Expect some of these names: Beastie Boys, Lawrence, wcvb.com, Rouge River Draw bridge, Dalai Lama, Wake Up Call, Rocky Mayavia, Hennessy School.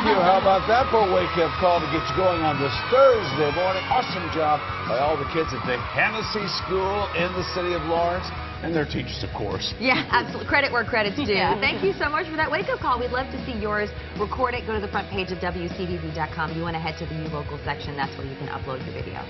Thank you. How about that for a wake-up call to get you going on this Thursday morning? Awesome job by all the kids at the Hennessy School in the city of Lawrence. And their teachers, of course. Yeah, absolutely. Credit where credit's due. Yeah. Thank you so much for that wake-up call. We'd love to see yours. Record it. Go to the front page of wcvb.com. You want to head to the U Local section. That's where you can upload your video.